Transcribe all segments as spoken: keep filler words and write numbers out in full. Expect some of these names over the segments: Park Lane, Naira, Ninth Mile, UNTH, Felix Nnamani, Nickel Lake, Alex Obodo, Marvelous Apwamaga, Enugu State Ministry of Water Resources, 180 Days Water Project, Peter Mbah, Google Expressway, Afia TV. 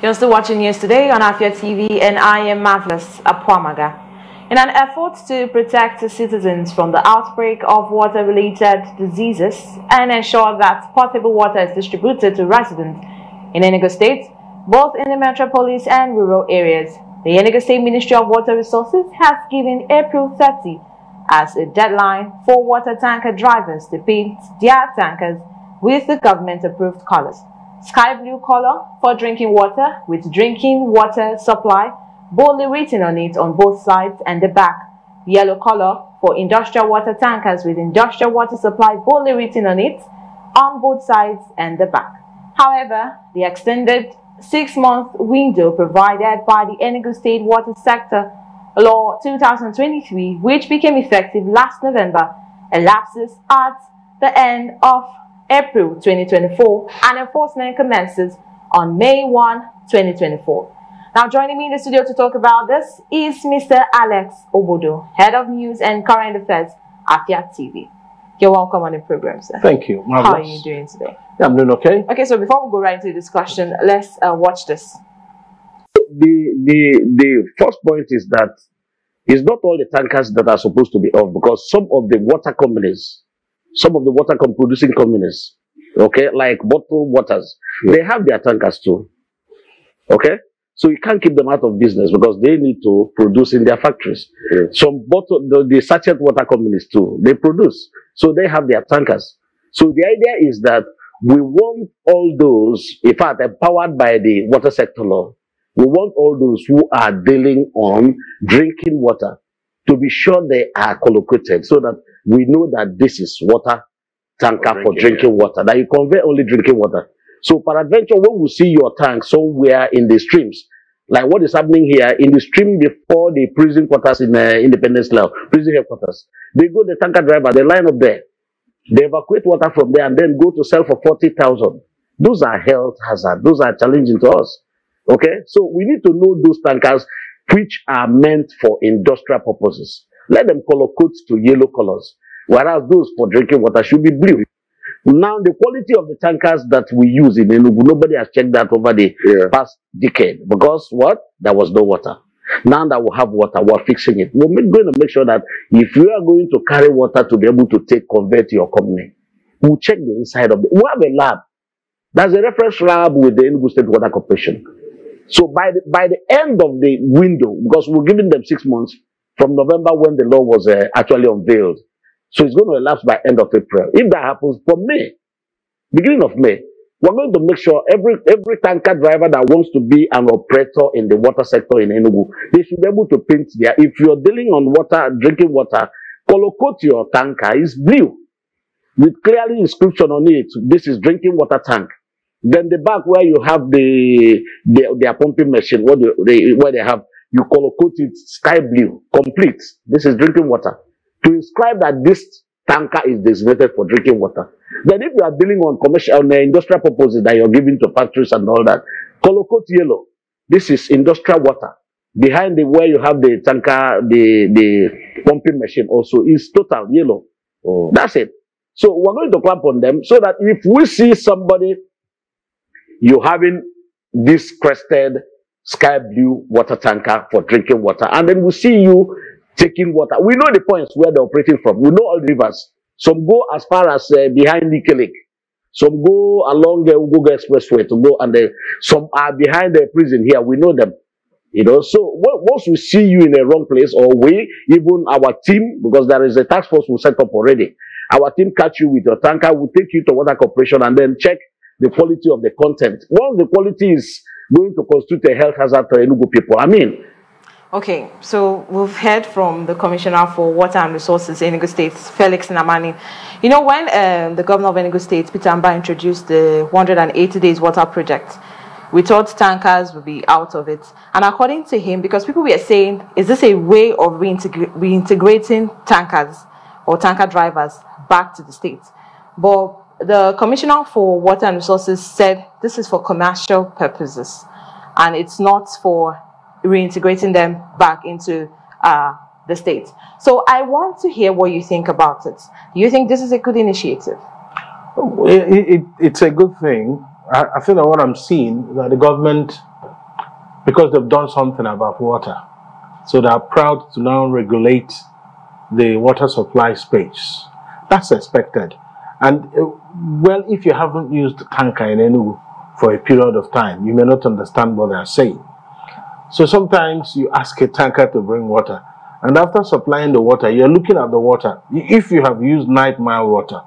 You're still watching News Today on Afia T V, and I am Marvelous Apwamaga. In an effort to protect citizens from the outbreak of water-related diseases and ensure that potable water is distributed to residents in Enugu State, both in the metropolis and rural areas, the Enugu State Ministry of Water Resources has given April thirtieth as a deadline for water tanker drivers to paint their tankers with the government-approved colors. Sky blue color for drinking water with drinking water supply boldly written on it on both sides and the back. Yellow color for industrial water tankers with industrial water supply boldly written on it on both sides and the back. However, the extended six-month window provided by the Enugu State Water Sector Law two thousand twenty-three, which became effective last November, elapses at the end of April twenty twenty-four, and enforcement commences on May first, twenty twenty-four. Now, joining me in the studio to talk about this is Mister Alex Obodo, Head of News and Current Affairs at Afia T V. You're welcome on the program, sir. Thank you. Marvelous. How are you doing today? Yeah, I'm doing okay. Okay, so before we go right into the discussion, let's uh, watch this. The, the, the first point is that it's not all the tankers that are supposed to be off, because some of the water companies Some of the water producing companies, okay, like bottled waters, yeah, they have their tankers too, okay? So you can't keep them out of business because they need to produce in their factories. Yeah. Some bottle, the, the sachet water companies too, they produce. So they have their tankers. So the idea is that we want all those, in fact, empowered by the water sector law, we want all those who are dealing on drinking water to be sure they are collocated so that we know that this is water tanker for drinking, for drinking yeah. water, that you convey only drinking water. So peradventure, when we see your tank somewhere in the streams, like what is happening here, in the stream before the prison quarters in uh, Independence Law, prison headquarters, they go the tanker driver, they line up there, they evacuate water from there and then go to sell for forty thousand. Those are health hazards. Those are challenging to us. Okay? So we need to know those tankers which are meant for industrial purposes. Let them color codes to yellow colors, whereas those for drinking water should be blue. Now, the quality of the tankers that we use in Enugu, nobody has checked that over the yeah. past decade, because what? There was no water. Now that we have water, we're fixing it. We're going to make sure that if you are going to carry water to be able to take, convert to your company, we'll check the inside of it. We have a lab. There's a reference lab with the Enugu State Water Corporation. So by the, by the end of the window, because we're giving them six months from November when the law was uh, actually unveiled. So it's going to elapse by end of April. If that happens from May, beginning of May, we're going to make sure every, every tanker driver that wants to be an operator in the water sector in Enugu, they should be able to paint there. If you're dealing on water, drinking water, color code your tanker is blue with clearly inscription on it. This is drinking water tank. Then the back where you have the, the their pumping machine, what do they, where they have, you color code it sky blue, complete. This is drinking water. To inscribe that this tanker is designated for drinking water. Then if you are dealing on commercial, on the industrial purposes that you're giving to factories and all that, color code yellow. This is industrial water. Behind the where you have the tanker, the, the pumping machine also is total yellow. Oh. That's it. So we're going to clamp on them so that if we see somebody you having this crested sky blue water tanker for drinking water, and then we see you taking water. We know the points where they're operating from. We know all the rivers. Some go as far as uh, behind Nickel Lake. Some go along the Google Expressway to go, and they, some are behind the prison here. We know them. You know, so once we see you in the wrong place, or we, even our team, because there is a task force we set up already, our team catch you with your tanker, we take you to Water Corporation and then check the quality of the content. Once the quality is going to constitute a health hazard for Enugu people, I mean. Okay, so we've heard from the Commissioner for Water and Resources in Enugu State, Felix Nnamani. You know, when um, the Governor of Enugu State, Peter Mbah, introduced the one hundred eighty days Water Project, we thought tankers would be out of it. And according to him, because people were saying, is this a way of reintegr reintegrating tankers or tanker drivers back to the state? But the Commissioner for Water and Resources said this is for commercial purposes and it's not for reintegrating them back into uh, the state. So I want to hear what you think about it. Do you think this is a good initiative? It, it, it's a good thing. I, I feel that what I'm seeing, that the government because they've done something about water. So they are proud to now regulate the water supply space. That's expected. And uh, well, if you haven't used tanker in Enugu for a period of time, you may not understand what they are saying. So sometimes you ask a tanker to bring water, and after supplying the water, you're looking at the water. If you have used Ninth Mile water,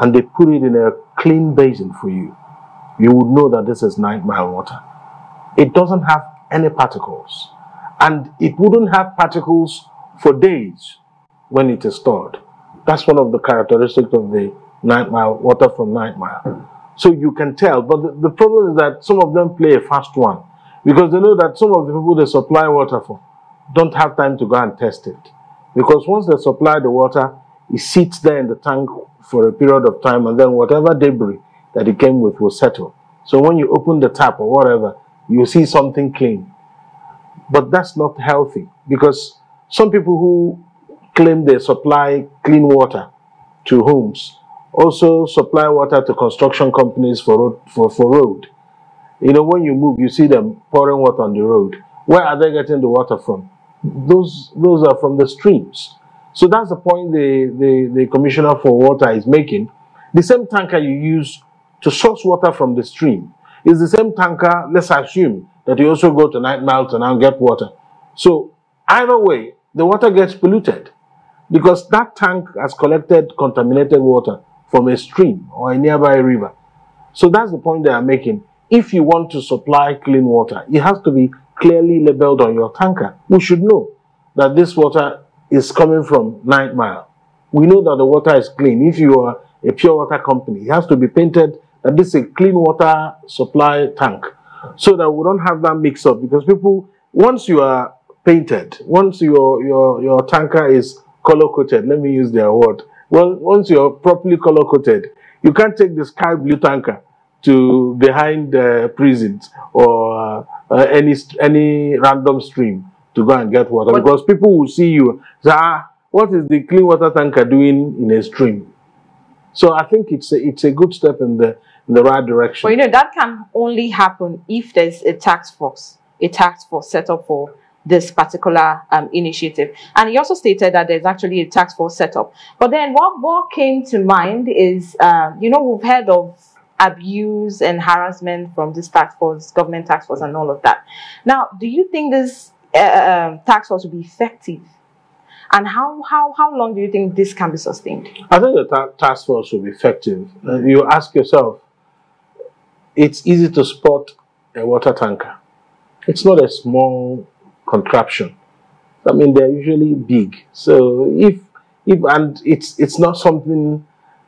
and they put it in a clean basin for you, you would know that this is Ninth Mile water. It doesn't have any particles, and it wouldn't have particles for days when it is stored. That's one of the characteristics of the Ninth Mile water from Ninth Mile. So you can tell, but the, the problem is that some of them play a fast one, because they know that some of the people they supply water for don't have time to go and test it. Because once they supply the water, it sits there in the tank for a period of time, and then whatever debris that it came with will settle. So when you open the tap or whatever, you see something clean. But that's not healthy, because some people who claim they supply clean water to homes also supply water to construction companies for road, for, for road. You know, when you move, you see them pouring water on the road. Where are they getting the water from? Those, those are from the streams. So that's the point the, the, the Commissioner for Water is making. The same tanker you use to source water from the stream is the same tanker, let's assume, that you also go to Ninth Mile to now get water. So either way, the water gets polluted, because that tank has collected contaminated water from a stream or a nearby river. So that's the point they are making. If you want to supply clean water, it has to be clearly labeled on your tanker. We should know that this water is coming from Ninth Mile. We know that the water is clean. If you are a pure water company, it has to be painted that this is a clean water supply tank, so that we don't have that mix-up. Because people, once you are painted, once your, your, your tanker is color-coated, let me use their word, well, once you're properly color-coated, you can't take the sky blue tanker to behind uh, prisons or uh, any any random stream to go and get water, what? Because people will see you say, ah, what is the clean water tanker doing in a stream? So I think it's a, it's a good step in the in the right direction. Well, you know, that can only happen if there's a task force, a task force set up for this particular um, initiative. And he also stated that there's actually a task force set up. But then what what came to mind is, uh, you know, we've heard of abuse and harassment from this task force, government task force, and all of that. Now, do you think this uh, task force will be effective? And how, how, how long do you think this can be sustained? I think the ta task force will be effective. Uh, you ask yourself, it's easy to spot a water tanker. It's not a small contraption. I mean, they're usually big. So if, if and it's, it's not something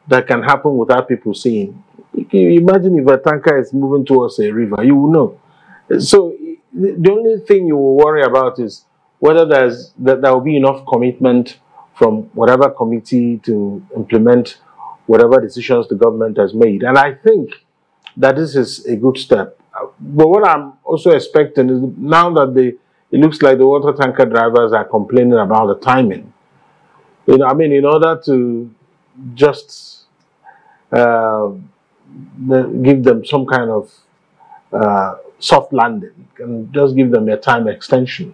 that can happen without people seeing. Imagine if a tanker is moving towards a river, you will know. So the only thing you will worry about is whether there's, that there will be enough commitment from whatever committee to implement whatever decisions the government has made. And I think that this is a good step. But what I'm also expecting is, now that the, it looks like the water tanker drivers are complaining about the timing. You know, I mean, in order to just Uh, give them some kind of uh, soft landing and just give them a time extension.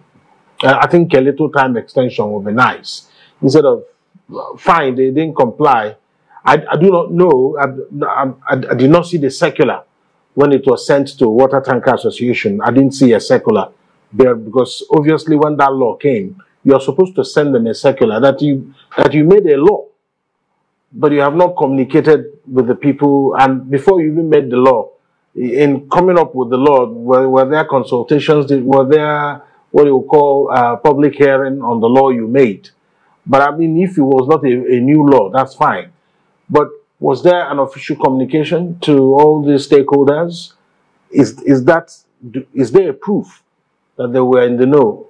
Uh, I think a little time extension would be nice. Instead of, fine, they didn't comply. I, I do not know, I, I, I did not see the circular when it was sent to Water Tanker Association. I didn't see a circular there, because obviously when that law came, you're supposed to send them a circular that you, that you made a law, but you have not communicated with the people. And before you even made the law, in coming up with the law, were, were there consultations? Were there what you call uh, public hearing on the law you made? But I mean, if it was not a, a new law, that's fine. But was there an official communication to all the stakeholders? Is, is, that, is there a proof that they were in the know?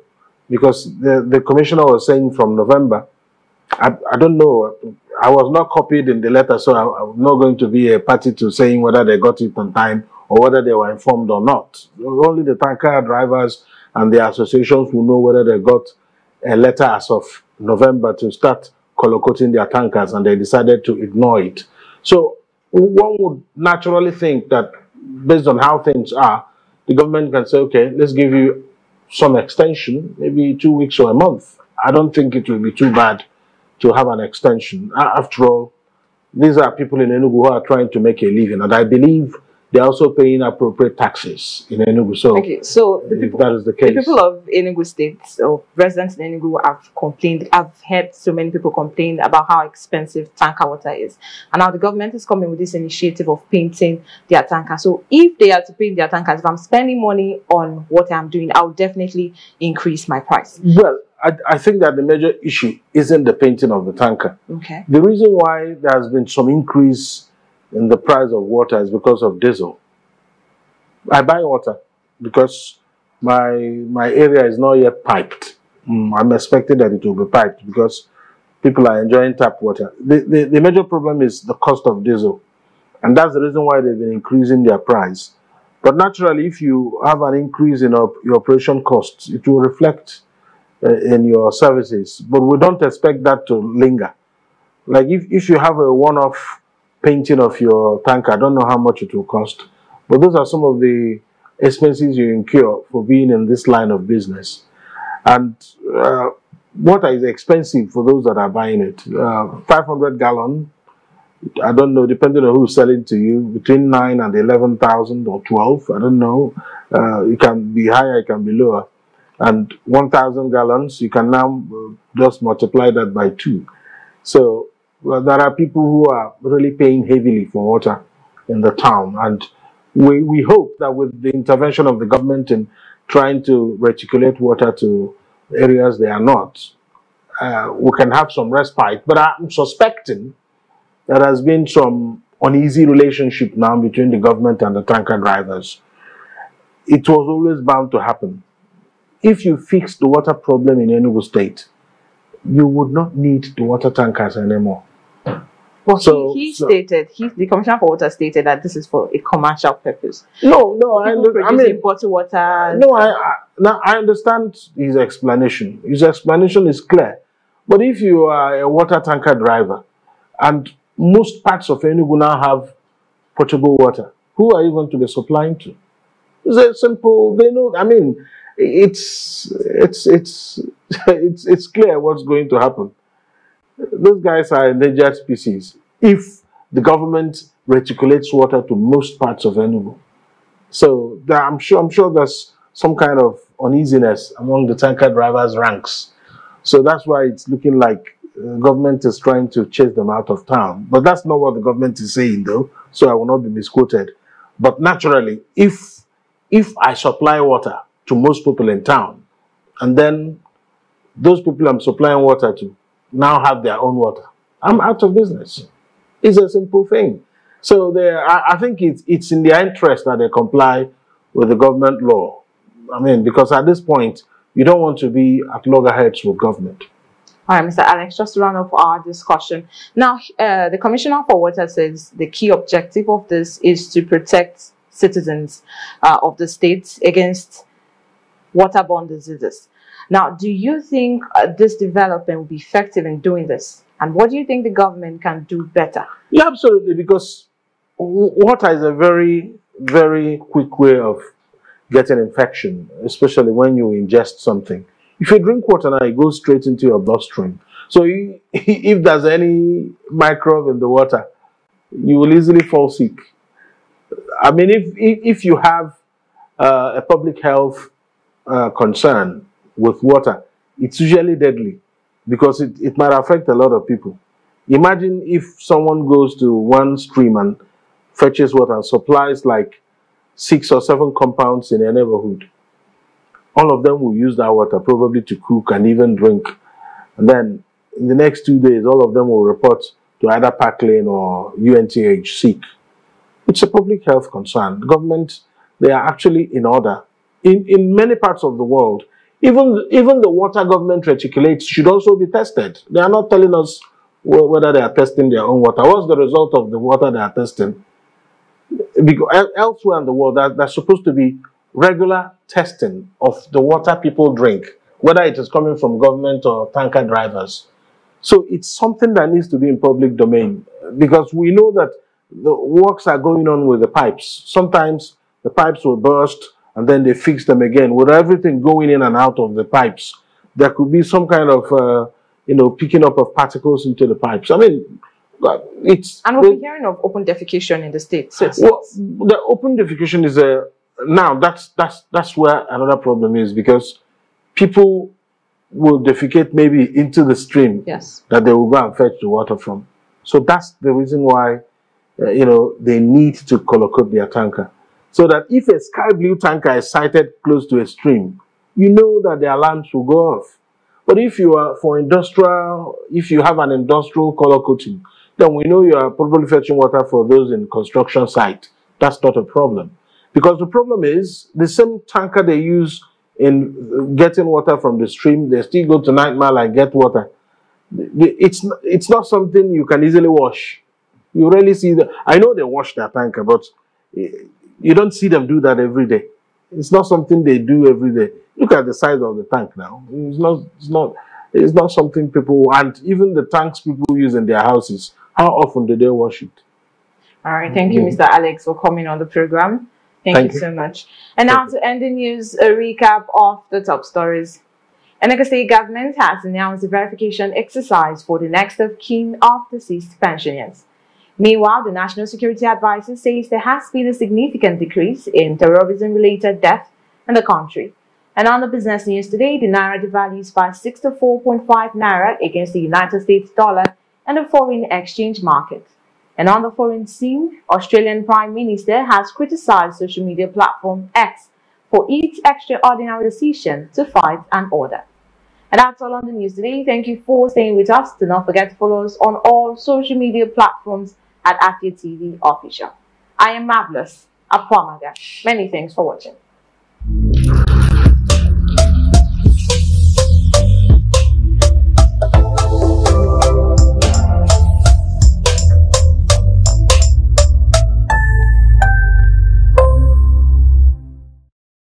Because the, the commissioner was saying from November, I, I don't know, I was not copied in the letter, so I, I'm not going to be a party to saying whether they got it on time or whether they were informed or not. Only the tanker drivers and the associations will know whether they got a letter as of November to start collocating their tankers, and they decided to ignore it. So one would naturally think that based on how things are, the government can say, okay, let's give you some extension, maybe two weeks or a month. I don't think it will be too bad to have an extension. After all, these are people in Enugu who are trying to make a living, and I believe they're also paying appropriate taxes in Enugu. So, okay, so the people, that is the case. The people of Enugu State, or residents in Enugu, have complained. I've heard so many people complain about how expensive tanker water is. And now the government is coming with this initiative of painting their tanker. So if they are to paint their tankers, if I'm spending money on what I'm doing, I'll definitely increase my price. Well, I, I think that the major issue isn't the painting of the tanker. Okay. The reason why there has been some increase in the price of water is because of diesel. I buy water because my, my area is not yet piped. Mm, I'm expecting that it will be piped because people are enjoying tap water. The, the, the major problem is the cost of diesel. And that's the reason why they've been increasing their price. But naturally, if you have an increase in op- your operation costs, it will reflect Uh, in your services, but we don't expect that to linger. Like if, if you have a one-off painting of your tank, I don't know how much it will cost, but those are some of the expenses you incur for being in this line of business. And uh, water is expensive for those that are buying it. Uh, five hundred gallon, I don't know, depending on who's selling to you, between nine and eleven thousand or twelve, I don't know. Uh, it can be higher, it can be lower. And one thousand gallons, you can now just multiply that by two. So well, there are people who are really paying heavily for water in the town. And we, we hope that with the intervention of the government in trying to reticulate water to areas they are not, uh, we can have some respite. But I'm suspecting there has been some uneasy relationship now between the government and the tanker drivers. It was always bound to happen. If you fix the water problem in Enugu State, you would not need the water tankers anymore. Well, so, he, he so, stated, he, the Commissioner for Water stated that this is for a commercial purpose. No, no, I, look, I mean, bottled water. No, I, I, now I understand his explanation. His explanation is clear. But if you are a water tanker driver, and most parts of Enugu now have potable water, who are you going to be supplying to? Is it simple? They know. I mean. It's, it's, it's, it's, it's clear what's going to happen. Those guys are endangered species. If the government reticulates water to most parts of Enugu. So there, I'm sure, I'm sure there's some kind of uneasiness among the tanker drivers' ranks. So that's why it's looking like the government is trying to chase them out of town. But that's not what the government is saying though. So I will not be misquoted. But naturally, if, if I supply water to most people in town, and then those people I'm supplying water to now have their own water, I'm out of business. It's a simple thing. So they, I, I think it's, it's in their interest that they comply with the government law. I mean, because at this point, you don't want to be at loggerheads with government. All right, Mister Alex, just to round off our discussion. Now, uh, the Commissioner for Water says the key objective of this is to protect citizens uh, of the state against waterborne diseases. Now, do you think uh, this development will be effective in doing this? And what do you think the government can do better? Yeah, absolutely, because water is a very, very quick way of getting infection, especially when you ingest something. If you drink water now, it goes straight into your bloodstream. So you, if there's any microbe in the water, you will easily fall sick. I mean, if, if you have uh, a public health Uh, concern with water, it's usually deadly because it, it might affect a lot of people. Imagine if someone goes to one stream and fetches water and supplies like six or seven compounds in a neighborhood. All of them will use that water probably to cook and even drink. And then in the next two days, all of them will report to either Park Lane or U N T H sick. It's a public health concern. The government, they are actually in order. In, in many parts of the world, even, even the water government reticulates should also be tested. They are not telling us wh whether they are testing their own water. What's the result of the water they are testing? Because elsewhere in the world, there, there's supposed to be regular testing of the water people drink, whether it is coming from government or tanker drivers. So it's something that needs to be in public domain because we know that the works are going on with the pipes. Sometimes the pipes will burst and then they fix them again. With everything going in and out of the pipes, there could be some kind of, uh, you know, picking up of particles into the pipes. I mean, it's... And we're hearing of open defecation in the state. So it's, well, the open defecation is a... Now, that's, that's, that's where another problem is, because people will defecate maybe into the stream, yes, that they will go and fetch the water from. So that's the reason why, uh, you know, they need to color code their tanker. So that if a sky blue tanker is sighted close to a stream, you know that the alarms will go off. But if you are for industrial, if you have an industrial color coating, then we know you are probably fetching water for those in construction site. That's not a problem. Because the problem is, the same tanker they use in getting water from the stream, they still go to Ninth Mile and get water. It's, it's not something you can easily wash. You rarely see that. I know they wash their tanker, but you don't see them do that every day. It's not something they do every day. Look at the size of the tank now. It's not, it's not, it's not something people want. Even the tanks people use in their houses, how often do they wash it? All right. Thank you, Mister Alex, for coming on the program. Thank, Thank you, you so much. And now to end the news, a recap of the top stories. Enugu State government has announced the verification exercise for the next of kin of deceased pensioners. Meanwhile, the National Security Advisor says there has been a significant decrease in terrorism-related death in the country. And on the business news today, the Naira devalues by sixty-four point five Naira against the United States dollar and the foreign exchange market. And on the foreign scene, Australian Prime Minister has criticized social media platform X for its extraordinary decision to fight an order. And that's all on the news today. Thank you for staying with us. Do not forget to follow us on all social media platforms at Afia T V Official. I am Marvelous Apwamaga. Many thanks for watching.